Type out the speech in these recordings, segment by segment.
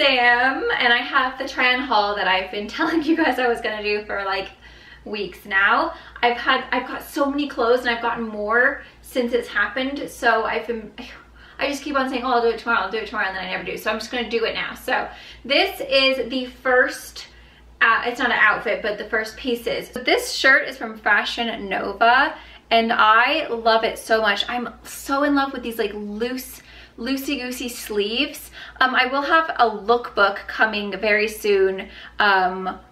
Sam, and I have the try on haul that I've been telling you guys I was gonna do for like weeks now. I've got so many clothes, and I've gotten more since it's happened, so I just keep on saying, oh, I'll do it tomorrow, and then I never do. So I'm just gonna do it now. So this is the first, it's not an outfit, but the first pieces. So this shirt is from Fashion Nova, and I love it so much. I'm so in love with these like loose, loosey-goosey sleeves. I will have a lookbook coming very soon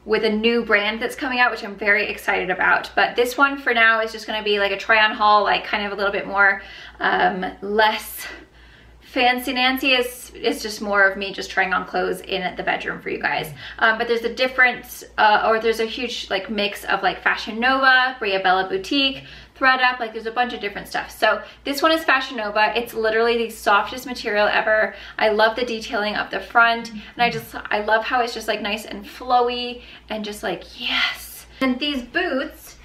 with a new brand that's coming out, which I'm very excited about. But this one for now is just gonna be like a try-on haul, like kind of a little bit more, less fancy Nancy. Is just more of me just trying on clothes in the bedroom for you guys. But there's a difference, or there's a huge like mix of like Fashion Nova, Bria Bella Boutique, ThredUp, like there's a bunch of different stuff. So this one is Fashion Nova. It's literally the softest material ever. I love the detailing of the front, and I love how it's just like nice and flowy and just like, yes. And these boots,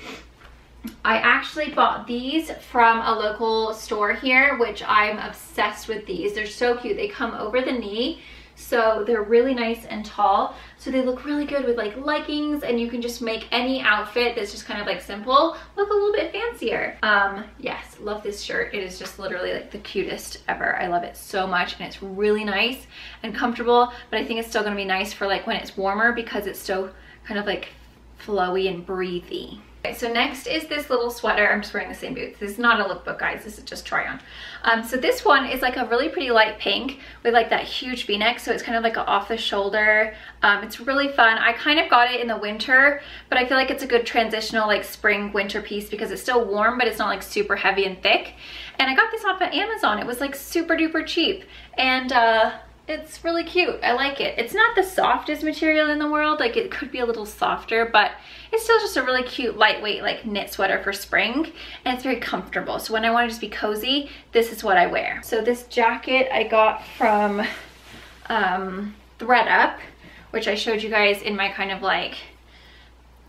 I actually bought these from a local store here, which I'm obsessed with these. They're so cute. They come over the knee, so they're really nice and tall. So they look really good with like leggings, and you can just make any outfit that's just kind of like simple look a little bit fancier. Yes, love this shirt. It is just literally like the cutest ever. I love it so much, and it's really nice and comfortable, but I think it's still gonna be nice for like when it's warmer, because it's so kind of like flowy and breathy. Okay, so next is this little sweater. I'm just wearing the same boots. This is not a lookbook, guys. This is just try on. So this one is like a really pretty light pink with like that huge V-neck. So it's kind of like an off the shoulder. It's really fun. I kind of got it in the winter, but I feel like it's a good transitional like spring winter piece, because it's still warm, but it's not like super heavy and thick. And I got this off of Amazon. It was like super duper cheap, and it's really cute. I like it. It's not the softest material in the world. Like it could be a little softer, but it's still just a really cute lightweight like knit sweater for spring, and it's very comfortable. So when I want to just be cozy, this is what I wear. So this jacket I got from ThredUp, which I showed you guys in my kind of like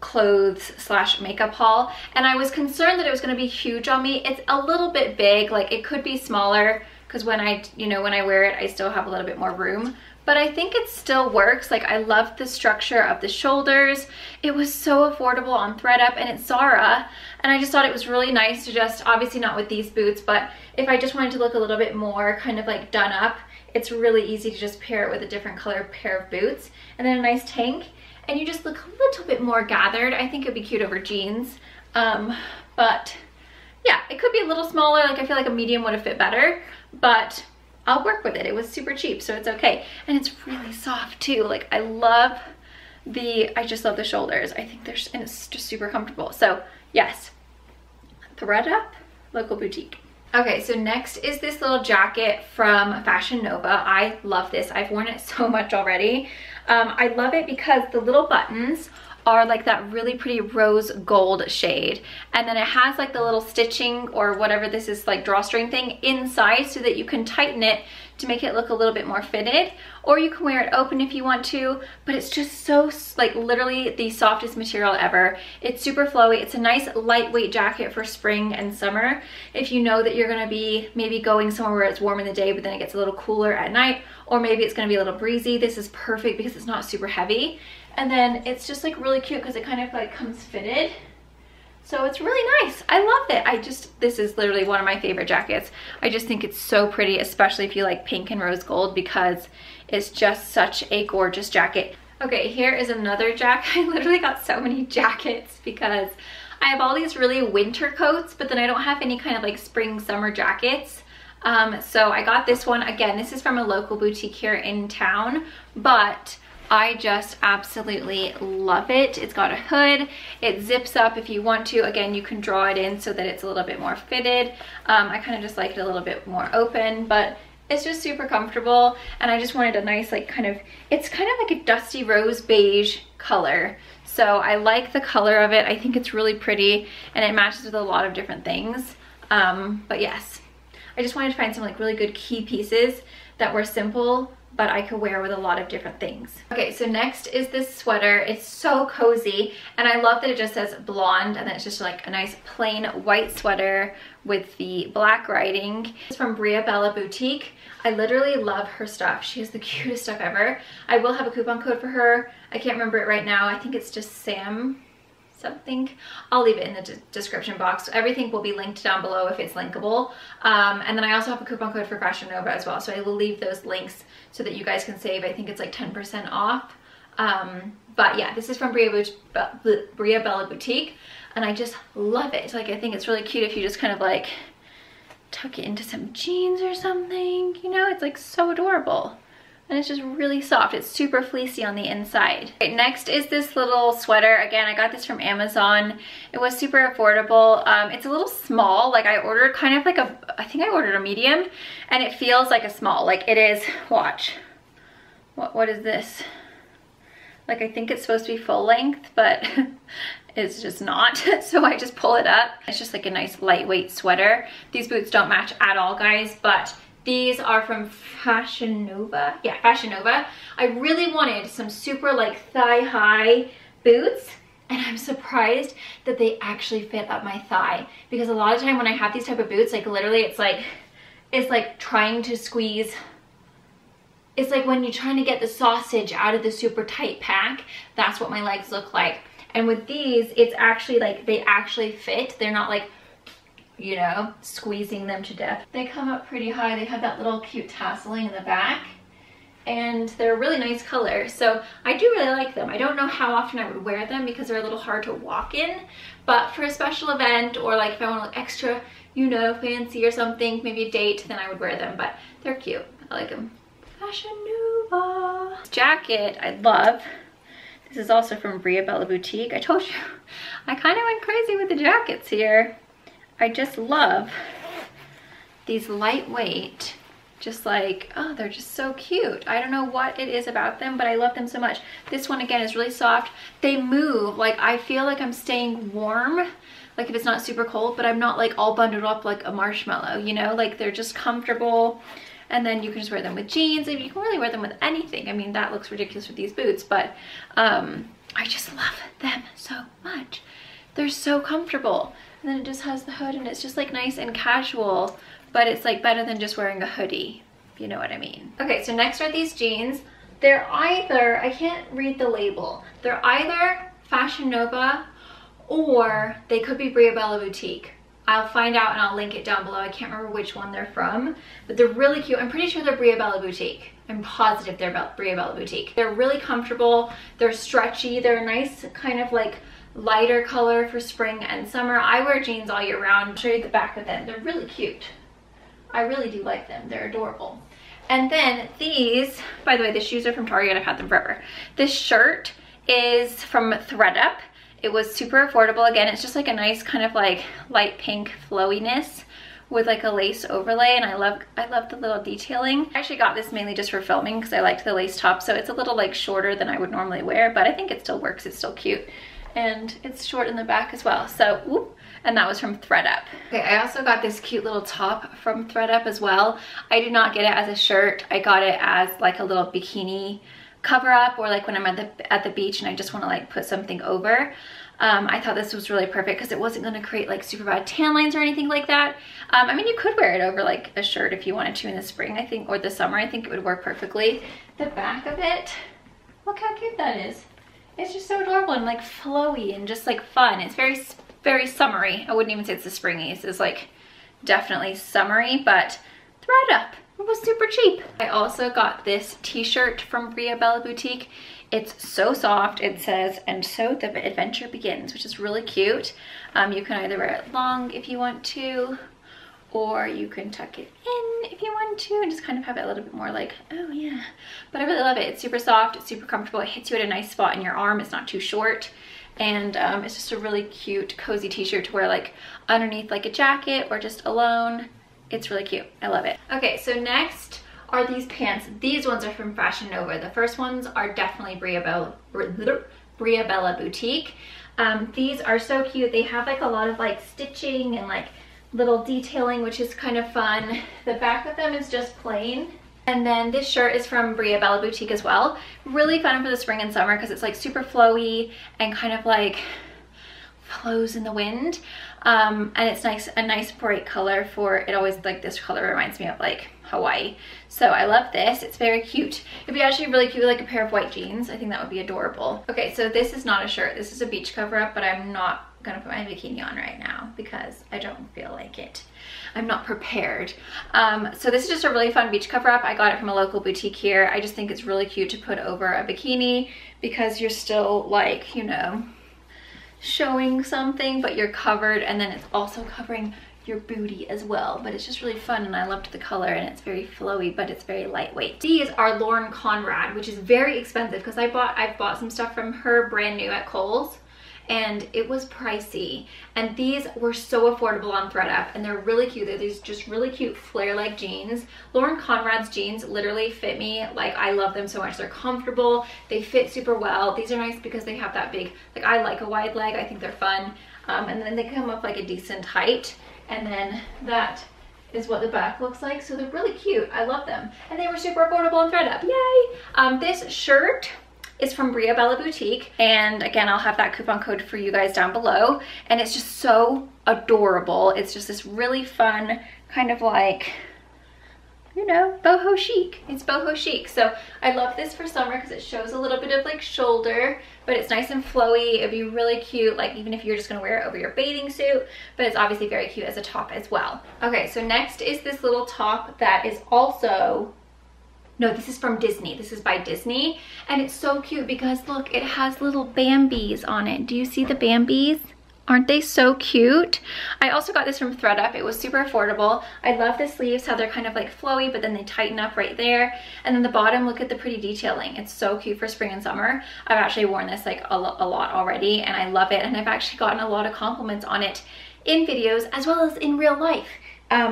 clothes slash makeup haul, and I was concerned that it was going to be huge on me. It's a little bit big. Like it could be smaller, because when I wear it, I still have a little bit more room, but I think it still works. Like I love the structure of the shoulders. It was so affordable on ThredUp, and it's Zara, and I just thought it was really nice to just, obviously not with these boots, but if I just wanted to look a little bit more kind of like done up, it's really easy to just pair it with a different color pair of boots, and then a nice tank, and you just look a little bit more gathered. I think it'd be cute over jeans, but yeah, it could be a little smaller. Like I feel like a medium would have fit better, but I'll work with it. It was super cheap, so it's okay. And it's really soft too. Like I love the, I just love the shoulders. I think they're, and it's just super comfortable. So yes, ThredUp, local boutique. Okay, so next is this little jacket from Fashion Nova. I love this. I've worn it so much already. I love it because the little buttons are like that really pretty rose gold shade, and then it has like the little stitching or whatever this is, like drawstring thing inside, so that you can tighten it to make it look a little bit more fitted, or you can wear it open if you want to. But it's just so like literally the softest material ever. It's super flowy. It's a nice lightweight jacket for spring and summer, if you know that you're gonna be maybe going somewhere where it's warm in the day, but then it gets a little cooler at night, or maybe it's gonna be a little breezy. This is perfect because it's not super heavy, and then it's just like really cute because it kind of like comes fitted. So it's really nice. I love it. This is literally one of my favorite jackets. I just think it's so pretty, especially if you like pink and rose gold, because it's just such a gorgeous jacket. Okay, here is another jacket. I literally got so many jackets because I have all these really winter coats, but then I don't have any kind of like spring, summer jackets. So I got this one. Again, this is from a local boutique here in town, but I just absolutely love it. It's got a hood. It zips up if you want to. Again, you can draw it in so that it's a little bit more fitted. I kind of just like it a little bit more open, but it's just super comfortable. And I just wanted a nice like kind of, it's kind of like a dusty rose beige color. So I like the color of it. I think it's really pretty, and it matches with a lot of different things. But yes, I just wanted to find some like really good key pieces that were simple, but I could wear with a lot of different things. Okay, so next is this sweater. It's so cozy, and I love that it just says blonde, and it's just like a nice plain white sweater with the black writing. It's from Bria Bella Boutique. I literally love her stuff. She has the cutest stuff ever. I will have a coupon code for her. I can't remember it right now. I think it's just Sam something. I'll leave it in the description box. Everything will be linked down below if it's linkable. And then I also have a coupon code for Fashion Nova as well. So I will leave those links so that you guys can save. I think it's like 10% off. But yeah, this is from Bria Bella Boutique, and I just love it. Like, I think it's really cute if you just kind of like tuck it into some jeans or something, you know. It's like so adorable, and it's just really soft. It's super fleecy on the inside. Okay, next is this little sweater. Again, I got this from Amazon. It was super affordable. It's a little small. Like, I ordered kind of like a, I think I ordered a medium, and it feels like a small. Like, it is, watch, what is this? Like, I think it's supposed to be full length, but it's just not. So I just pull it up. It's just like a nice lightweight sweater. These boots don't match at all, guys, but these are from Fashion Nova. Yeah, Fashion Nova. I really wanted some super like thigh-high boots, and I'm surprised that they actually fit up my thigh, because a lot of time when I have these type of boots, like literally it's like trying to squeeze. It's like when you're trying to get the sausage out of the super tight pack. That's what my legs look like. And with these, it's actually like, they actually fit. They're not like, you know, squeezing them to death. They come up pretty high. They have that little cute tasseling in the back, and they're a really nice color. So I do really like them. I don't know how often I would wear them because they're a little hard to walk in, but for a special event, or like if I want to look extra, you know, fancy or something, maybe a date, then I would wear them, but they're cute. I like them. Fashion Nova. This jacket I love. This is also from Bria Bella Boutique. I told you, I kind of went crazy with the jackets here. I just love these lightweight, just like, oh, they're just so cute. I don't know what it is about them, but I love them so much. This one again is really soft. They move, like I feel like I'm staying warm, like if it's not super cold, but I'm not like all bundled up like a marshmallow, you know, like they're just comfortable. And then you can just wear them with jeans, and you can really wear them with anything. I mean, that looks ridiculous with these boots, but I just love them so much. They're so comfortable. And then it just has the hood, and it's just like nice and casual, but it's like better than just wearing a hoodie, if you know what I mean. Okay, so next are these jeans. They're either, I can't read the label. They're either Fashion Nova, or they could be Bria Bella Boutique. I'll find out and I'll link it down below. I can't remember which one they're from, but they're really cute. I'm pretty sure they're Bria Bella Boutique. I'm positive they're Bria Bella Boutique. They're really comfortable. They're stretchy. They're a nice kind of like lighter color for spring and summer. I wear jeans all year round. I'll show you the back of them. They're really cute. I really do like them. They're adorable. And then these, by the way, the shoes are from Target. I've had them forever. This shirt is from ThredUp. It was super affordable. Again, it's just like a nice kind of like light pink flowiness with like a lace overlay, and I love the little detailing. I actually got this mainly just for filming because I liked the lace top, so it's a little like shorter than I would normally wear, but I think it still works. It's still cute, and it's short in the back as well. So, whoop. And that was from ThredUp. Okay, I also got this cute little top from ThredUp as well. I did not get it as a shirt. I got it as like a little bikini cover up, or like when I'm at the beach and I just want to like put something over. I thought this was really perfect because it wasn't going to create like super bad tan lines or anything like that. I mean, you could wear it over like a shirt if you wanted to in the spring, I think, or the summer. I think it would work perfectly. The back of it, look how cute that is. It's just so adorable and like flowy and just like fun. It's very, very summery. I wouldn't even say it's the springies. It's like definitely summery, but ThredUp. It was super cheap. I also got this t-shirt from Bria Bella Boutique. It's so soft. It says, "And so the adventure begins," which is really cute. You can either wear it long if you want to, or you can tuck it in if you want to, and just kind of have it a little bit more like, oh yeah. But I really love it. It's super soft. It's super comfortable. It hits you at a nice spot in your arm. It's not too short. And it's just a really cute, cozy t-shirt to wear like underneath like a jacket or just alone. It's really cute. I love it. Okay, so next are these pants. These ones are from Fashion Nova. The first ones are definitely Bria Bella Boutique. These are so cute. They have like a lot of like stitching and like little detailing, which is kind of fun. The back of them is just plain. And then this shirt is from Bria Bella Boutique as well. Really fun for the spring and summer because it's like super flowy and kind of like clothes in the wind. And it's nice, a nice bright color for it. Always like this color reminds me of like Hawaii. So I love this. It's very cute. It'd be actually really cute with like a pair of white jeans. I think that would be adorable. Okay, so this is not a shirt. This is a beach cover up, but I'm not gonna put my bikini on right now because I don't feel like it. I'm not prepared. So this is just a really fun beach cover up. I got it from a local boutique here. I just think it's really cute to put over a bikini because you're still like, you know, showing something, but you're covered, and then it's also covering your booty as well. But it's just really fun, and I loved the color, and it's very flowy, but it's very lightweight. These are Lauren Conrad, which is very expensive because I've bought some stuff from her brand new at Kohl's, and it was pricey, and these were so affordable on ThredUp, and they're really cute. They're these just really cute flare-like jeans. Lauren Conrad's jeans literally fit me. Like, I love them so much. They're comfortable. They fit super well. These are nice because they have that big, like, I like a wide leg. I think they're fun. And then they come up like a decent height, and then that is what the back looks like. So they're really cute. I love them, and they were super affordable on ThredUp. Yay! This shirt is from Bria Bella Boutique, and again I'll have that coupon code for you guys down below, and it's just so adorable. It's just this really fun kind of like, you know, boho chic. It's boho chic. So I love this for summer because it shows a little bit of like shoulder, but it's nice and flowy. It'd be really cute like even if you're just gonna wear it over your bathing suit, but it's obviously very cute as a top as well. Okay, so next is this little top that is also, no, this is from Disney. This is by Disney, and it's so cute because look, it has little Bambis on it. Do you see the Bambis? Aren't they so cute? I also got this from ThredUp. It was super affordable. I love the sleeves, how they're kind of like flowy, but then they tighten up right there. And then the bottom, look at the pretty detailing. It's so cute for spring and summer. I've actually worn this like a lot already, and I love it. And I've actually gotten a lot of compliments on it in videos as well as in real life.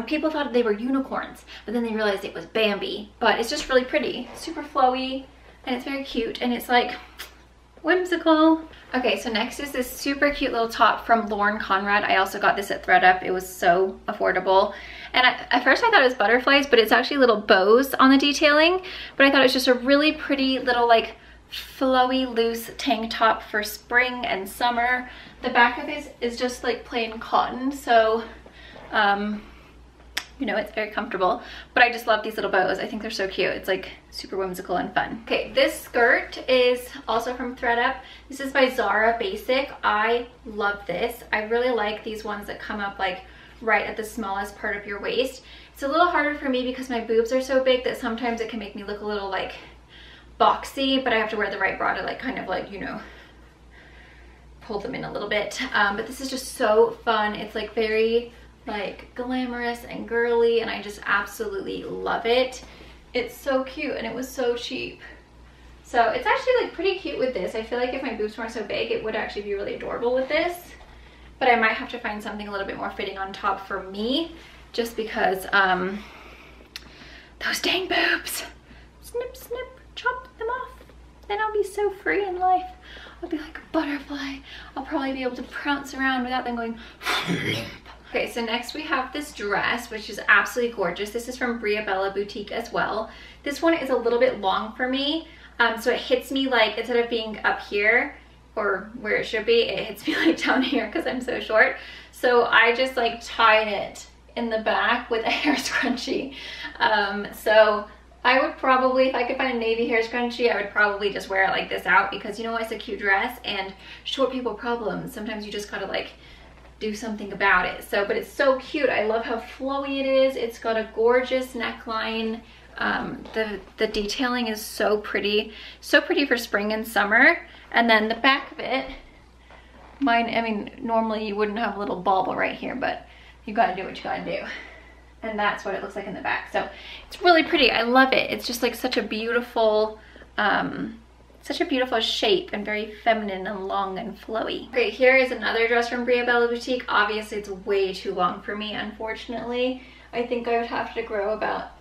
People thought they were unicorns, but then they realized it was Bambi. But it's just really pretty, super flowy, and it's very cute, and it's like whimsical. Okay, so next is this super cute little top from Lauren Conrad. I also got this at ThredUp. It was so affordable, and at first I thought it was butterflies, but it's actually little bows on the detailing. But I thought it was just a really pretty little like flowy loose tank top for spring and summer. The back of it is just like plain cotton, so you know, it's very comfortable, but I just love these little bows. I think they're so cute. It's like super whimsical and fun. Okay, this skirt is also from ThredUp. This is by Zara Basic. I love this. I really like these ones that come up like right at the smallest part of your waist. It's a little harder for me because my boobs are so big that sometimes it can make me look a little like boxy, but I have to wear the right bra to like kind of like, you know, pull them in a little bit. But this is just so fun. It's like very like glamorous and girly, and I just absolutely love it. It's so cute, and it was so cheap. So it's actually like pretty cute with this. I feel like if my boobs weren't so big, it would actually be really adorable with this, but I might have to find something a little bit more fitting on top for me, just because those dang boobs, snip snip, chop them off, then I'll be so free in life. I'll be like a butterfly. I'll probably be able to pounce around without them going Okay, so next we have this dress, which is absolutely gorgeous. This is from Bria Bella Boutique as well. This one is a little bit long for me, so it hits me like, instead of being up here or where it should be, it hits me like down here because I'm so short. So I just like tie it in the back with a hair scrunchie. So I would probably, if I could find a navy hair scrunchie, I would probably just wear it like this out because, you know, it's a cute dress, and short people problems. Sometimes you just gotta like do something about it. So, but it's so cute. I love how flowy it is. It's got a gorgeous neckline. The detailing is so pretty for spring and summer. And then the back of it, mine, I mean, normally you wouldn't have a little bauble right here, but you gotta do what you gotta do. And that's what it looks like in the back. So it's really pretty. I love it. It's just like such a beautiful shape, and very feminine and long and flowy. Okay, here is another dress from Bria Bella Boutique. Obviously it's way too long for me, unfortunately. I think I would have to grow about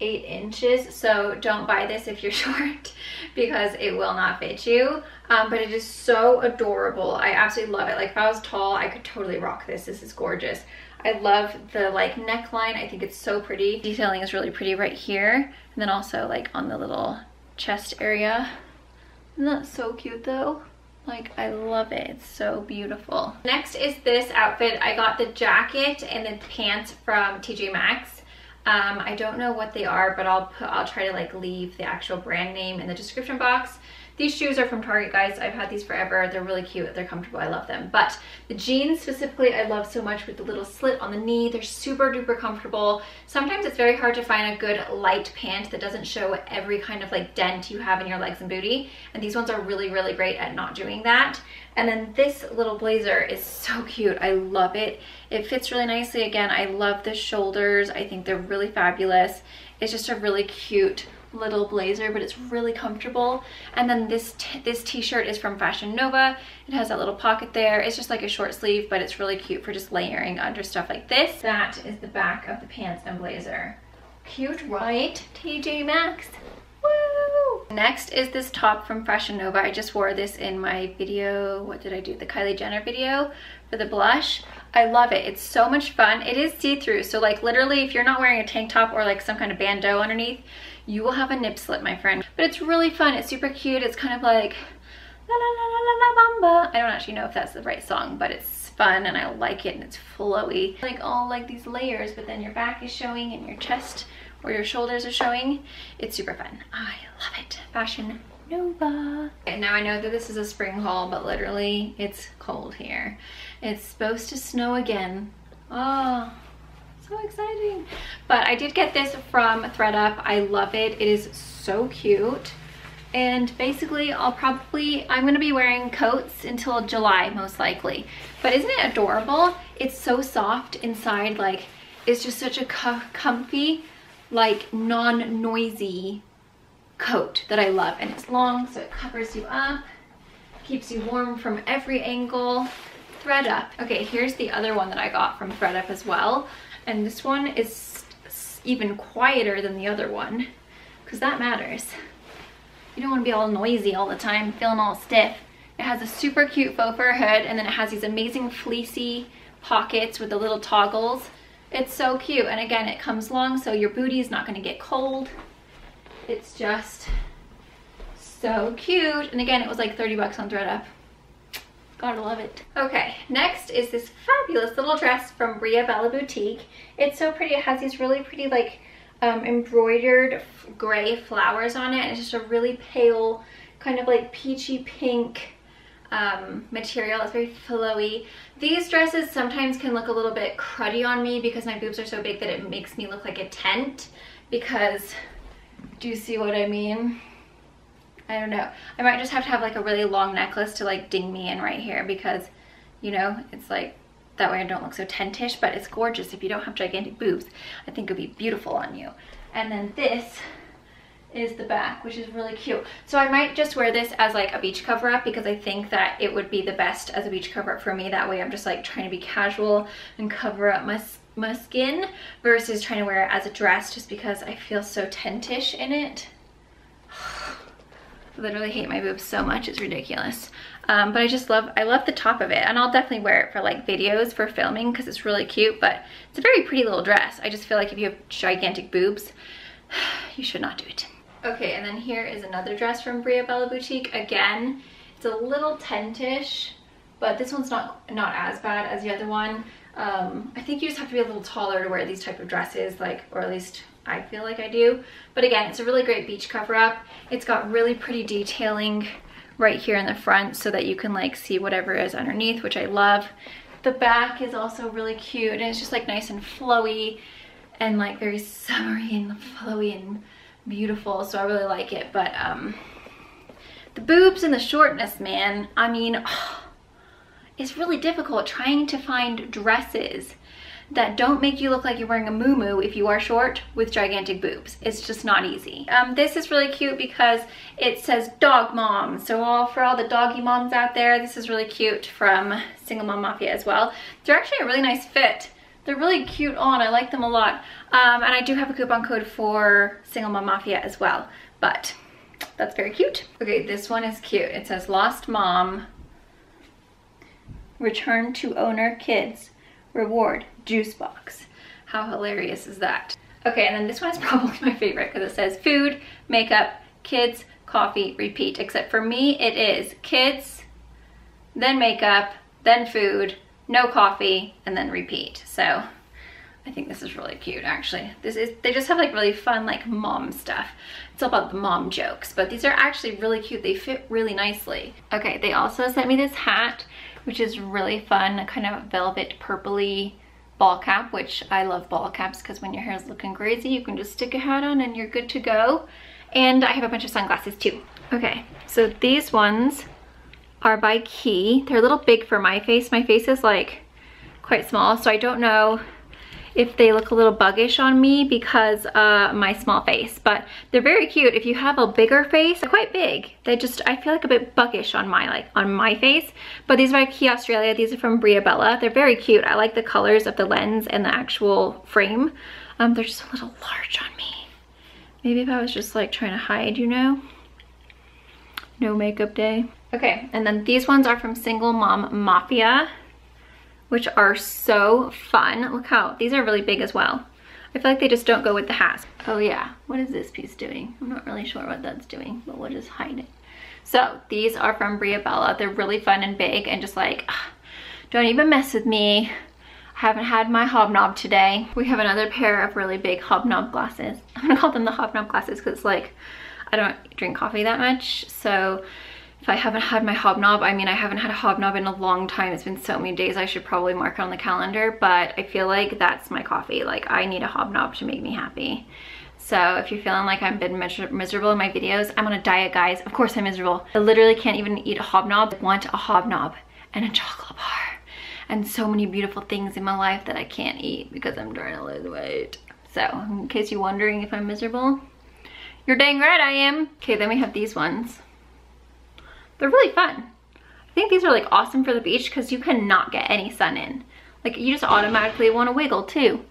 8 inches, so don't buy this if you're short because it will not fit you. But it is so adorable. I absolutely love it. Like if I was tall, I could totally rock this. This is gorgeous. I love the like neckline. I think it's so pretty. Detailing is really pretty right here, and then also like on the little chest area. Isn't that so cute though? Like, I love it. It's so beautiful. Next is this outfit. I got the jacket and the pants from TJ Maxx. I don't know what they are, but I'll try to like leave the actual brand name in the description box. These shoes are from Target, guys. I've had these forever. They're really cute. They're comfortable. I love them. But the jeans specifically, I love so much with the little slit on the knee. They're super duper comfortable. Sometimes it's very hard to find a good light pant that doesn't show every kind of like dent you have in your legs and booty. And these ones are really, really great at not doing that. And then this little blazer is so cute. I love it. It fits really nicely. Again, I love the shoulders. I think they're really fabulous. It's just a really cute little blazer, but it's really comfortable. And then this t-shirt is from Fashion Nova. It has that little pocket there. It's just like a short sleeve, but it's really cute for just layering under stuff like this. That is the back of the pants and blazer. Cute, right? TJ Maxx. Woo! Next is this top from Fashion Nova. I just wore this in my video. What did I do? The Kylie Jenner video for the blush. I love it. It's so much fun. It is see-through, so like literally if you're not wearing a tank top or like some kind of bandeau underneath, you will have a nip slip, my friend. But it's really fun. It's super cute. It's kind of like la la la la la la bamba. I don't actually know if that's the right song, but it's fun and I like it and it's flowy. Like all like these layers, but then your back is showing and your chest or your shoulders are showing. It's super fun. I love it. Fashion Nova. And now I know that this is a spring haul, but literally it's cold here. It's supposed to snow again. Oh, so exciting. But I did get this from ThredUp. I love it. It is so cute. And basically I'm going to be wearing coats until July most likely. But isn't it adorable? It's so soft inside. Like, it's just such a comfy, like non-noisy coat that I love. And it's long, so it covers you up, keeps you warm from every angle. ThredUp. Okay, here's the other one that I got from ThredUp as well. And this one is even quieter than the other one, because that matters. You don't want to be all noisy all the time, feeling all stiff. It has a super cute faux fur hood, and then it has these amazing fleecy pockets with the little toggles. It's so cute, and again, it comes long, so your booty is not going to get cold. It's just so cute. And again, it was like 30 bucks on ThredUp. Gotta love it. Okay, next is this fabulous little dress from Bria Bella Boutique. It's so pretty. It has these really pretty like embroidered gray flowers on it. And it's just a really pale kind of like peachy pink material. It's very flowy. These dresses sometimes can look a little bit cruddy on me because my boobs are so big that it makes me look like a tent. Because, do you see what I mean? I don't know. I might just have to have like a really long necklace to like ding me in right here because, you know, it's like that way I don't look so tentish, but it's gorgeous. If you don't have gigantic boobs, I think it'd be beautiful on you. And then this is the back, which is really cute. So I might just wear this as like a beach cover up because I think that it would be the best as a beach cover up for me. That way I'm just like trying to be casual and cover up my skin versus trying to wear it as a dress just because I feel so tentish in it. Literally hate my boobs so much, it's ridiculous. But I just love the top of it, and I'll definitely wear it for like videos for filming because it's really cute, but it's a very pretty little dress. I just feel like if you have gigantic boobs, you should not do it. Okay, and then here is another dress from Bria Bella Boutique. Again, it's a little tentish, but this one's not as bad as the other one. I think you just have to be a little taller to wear these type of dresses, like, or at least I feel like I do. But again, it's a really great beach cover up. It's got really pretty detailing right here in the front so that you can like see whatever is underneath, which I love. The back is also really cute, and it's just like nice and flowy and like very summery and flowy and beautiful, so I really like it. But the boobs and the shortness, man, I mean, it's really difficult trying to find dresses that don't make you look like you're wearing a muumuu if you are short with gigantic boobs. It's just not easy. This is really cute because it says dog mom. So for all the doggy moms out there, this is really cute from Single Mom Mafia as well. They're actually a really nice fit. They're really cute on. I like them a lot. And I do have a coupon code for Single Mom Mafia as well. But that's very cute. Okay, this one is cute. It says lost mom, return to owner, kids, reward, juice box. How hilarious is that? Okay, and then this one is probably my favorite because it says food, makeup, kids, coffee, repeat. Except for me, it is kids, then makeup, then food, no coffee, and then repeat. So I think this is really cute, actually. This is, they just have like really fun like mom stuff. It's all about the mom jokes, but these are actually really cute. They fit really nicely. Okay, they also sent me this hat, which is really fun, kind of velvet purpley ball cap, which I love ball caps because when your hair is looking crazy, you can just stick a hat on and you're good to go. And I have a bunch of sunglasses too. Okay, so these ones are by Quay. They're a little big for my face. My face is like quite small, so I don't know if they look a little buggish on me because my small face, but they're very cute. If you have a bigger face, they're quite big. They just, I feel like a bit buggish on my, like on my face, but these are by Quay Australia. These are from Bria Bella. They're very cute. I like the colors of the lens and the actual frame. They're just a little large on me. Maybe if I was just like trying to hide, you know, no makeup day. Okay, and then these ones are from Single Mom Mafia, which are so fun. Look how, these are really big as well. I feel like they just don't go with the hats. Oh yeah, what is this piece doing? I'm not really sure what that's doing, but we'll just hide it. So these are from Bria Bella. They're really fun and big and just like, don't even mess with me. I haven't had my hobnob today. We have another pair of really big hobnob glasses. I'm gonna call them the hobnob glasses because it's like, I don't drink coffee that much, so if I haven't had my hobnob, I mean, I haven't had a hobnob in a long time. It's been so many days, I should probably mark it on the calendar, but I feel like that's my coffee. Like, I need a hobnob to make me happy. So if you're feeling like I've been miserable in my videos, I'm on a diet, guys. Of course I'm miserable. I literally can't even eat a hobnob. I want a hobnob and a chocolate bar and so many beautiful things in my life that I can't eat because I'm trying to lose weight. So in case you're wondering if I'm miserable, you're dang right I am. Okay, then we have these ones. They're really fun. I think these are like awesome for the beach because you cannot get any sun in. Like, you just automatically want to wiggle too.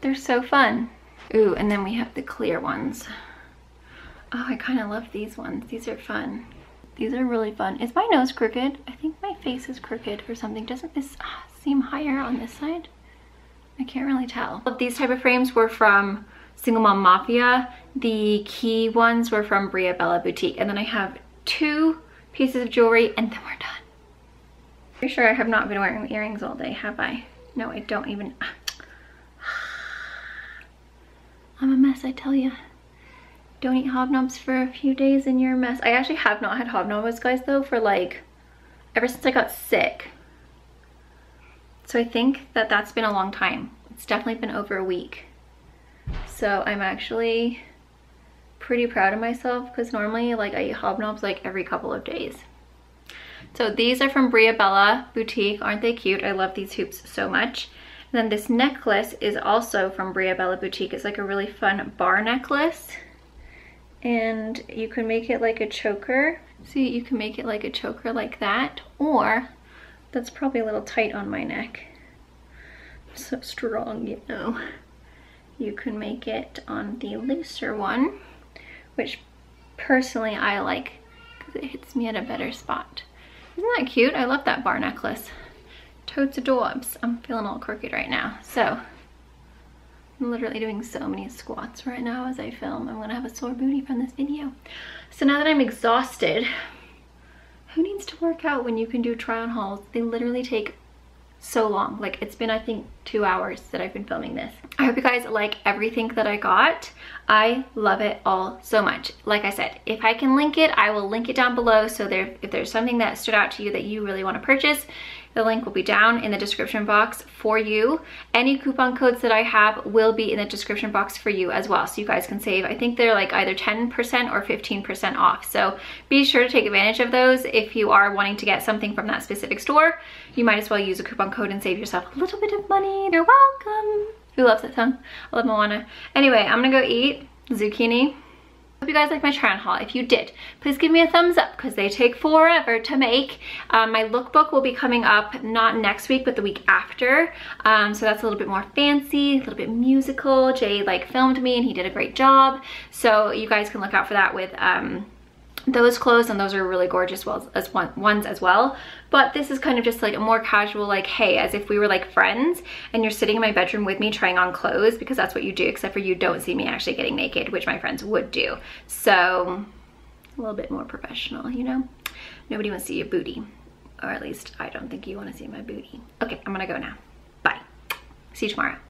They're so fun. Ooh, and then we have the clear ones. Oh, I kind of love these ones. These are fun. These are really fun. Is my nose crooked? I think my face is crooked or something. Doesn't this seem higher on this side? I can't really tell. These type of frames were from Single Mom Mafia. The Quay ones were from Bria Bella Boutique. And then I have two pieces of jewelry and then we're done. Pretty sure I have not been wearing earrings all day, have I? No, I don't even. I'm a mess, I tell you. Don't eat hobnobs for a few days and you're a mess. I actually have not had hobnobs, guys, though, for like, ever since I got sick. So I think that that's been a long time. It's definitely been over a week. So I'm actually pretty proud of myself because normally like I eat hobnobs like every couple of days. So these are from Bria Bella Boutique. Aren't they cute? I love these hoops so much. And then this necklace is also from Bria Bella Boutique. It's like a really fun bar necklace and you can make it like a choker. See, you can make it like a choker like that, or that's probably a little tight on my neck. I'm so strong, you know. You can make it on the looser one, which personally I like because it hits me at a better spot. Isn't that cute? I love that bar necklace. Totes adorbs. I'm feeling all crooked right now. So I'm literally doing so many squats right now as I film. I'm gonna have a sore booty from this video. So now that I'm exhausted, who needs to work out when you can do try on hauls? They literally take so long. Like, it's been, I think, 2 hours that I've been filming this. I hope you guys like everything that I got. I love it all so much. Like I said, if I can link it, I will link it down below. So there, if there's something that stood out to you that you really want to purchase, the link will be down in the description box for you. Any coupon codes that I have will be in the description box for you as well. So you guys can save, I think they're like either 10% or 15% off. So be sure to take advantage of those. If you are wanting to get something from that specific store, you might as well use a coupon code and save yourself a little bit of money. You're welcome. Who loves that song? I love Moana. Anyway, I'm gonna go eat zucchini. Hope you guys like my try on haul. If you did, please give me a thumbs up because they take forever to make. My lookbook will be coming up not next week but the week after, so that's a little bit more fancy, a little bit musical. Jay like filmed me and he did a great job, so you guys can look out for that with those clothes, and those are really gorgeous ones as well. But this is kind of just like a more casual, like, hey, as if we were like friends and you're sitting in my bedroom with me trying on clothes, because that's what you do, except for you don't see me actually getting naked, which my friends would do. So a little bit more professional, you know? Nobody wants to see your booty. Or at least I don't think you want to see my booty. Okay, I'm gonna go now. Bye. See you tomorrow.